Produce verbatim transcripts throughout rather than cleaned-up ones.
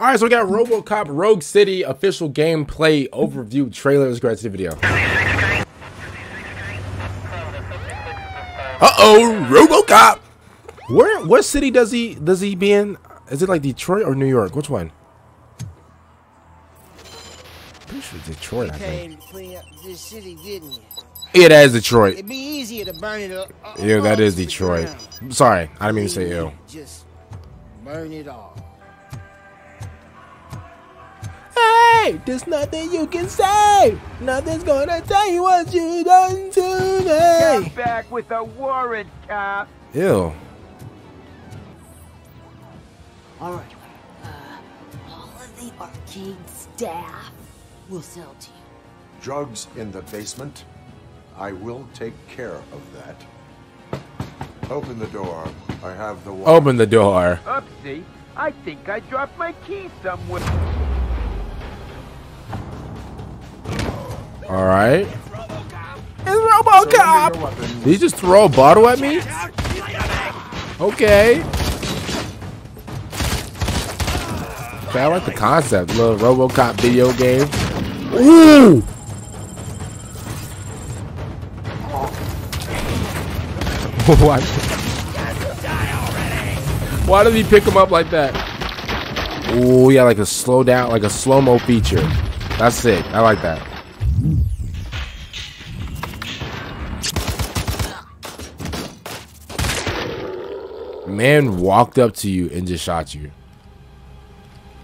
All right, so we got RoboCop Rogue City official gameplay overview trailer. Let's go to the video. Uh-oh, RoboCop. Where, what city does he does he be in? Is it like Detroit or New York? Which one? Pretty sure it's Detroit, I think. Yeah, that is Detroit. It'd be easier to burn it up. Yeah, that is Detroit. Sorry, I didn't mean to say ew. Just burn it all. Hey, there's nothing you can say. Nothing's gonna tell you what you done today. Come back with a warrant, cop. Ew. All right. Uh, all of the arcade staff will sell to you. Drugs in the basement. I will take care of that. Open the door. I have the warrant. Open the door. Oopsie! I think I dropped my key somewhere. All right. It's RoboCop. It's RoboCop. Did he just throw a bottle at me? Okay. I like the concept, little RoboCop video game. Ooh! What? Why did he pick him up like that? Ooh, yeah, like a slow down, like a slow mo feature. That's sick. I like that. Man walked up to you and just shot you.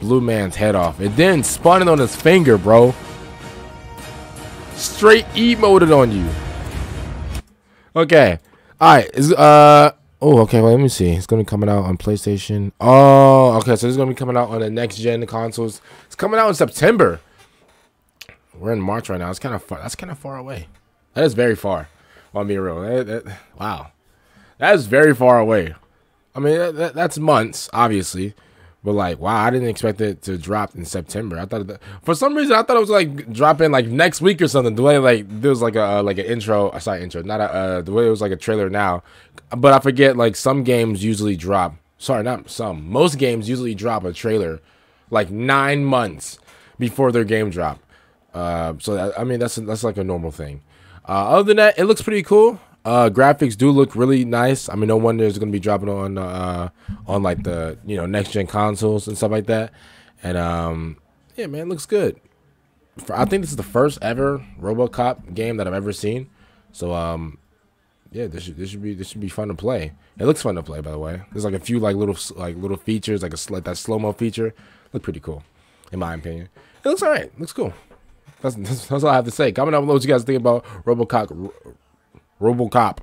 Blue man's head off and then spun it on his finger, bro. Straight emoted on you. Okay. Alright. Uh oh, okay, well, let me see. It's gonna be coming out on PlayStation. Oh, okay, so it's gonna be coming out on the next gen consoles. It's coming out in September. We're in March right now. It's kinda far. That's kinda far away. That is very far. Well, be real. That, that, wow. That is very far away. I mean that, that, that's months, obviously. But like, wow, I didn't expect it to drop in September. I thought, it, for some reason, I thought it was like dropping like next week or something. The way like there was like a like an intro, sorry, intro, not a uh, the way it was like a trailer now. But I forget, like some games usually drop. Sorry, not some. Most games usually drop a trailer like nine months before their game drop. Uh, so that, I mean, that's that's like a normal thing. Uh, other than that, it looks pretty cool. Uh, graphics do look really nice. I mean, no wonder it's gonna be dropping on uh, on like the you know next gen consoles and stuff like that. And um, yeah, man, it looks good. For, I think this is the first ever RoboCop game that I've ever seen. So um, yeah, this should, this should be this should be fun to play. It looks fun to play, by the way. There's like a few like little like little features, like a like that slow mo feature. Look pretty cool, in my opinion. It looks alright. Looks cool. That's, that's that's all I have to say. Comment down below what you guys think about RoboCop. RoboCop,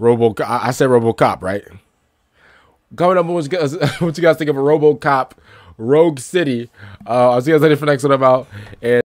RoboCop. I said RoboCop, right? Comment down below what you guys, what you guys think of a RoboCop Rogue City. Uh, I'll see you guys later for the next one about and.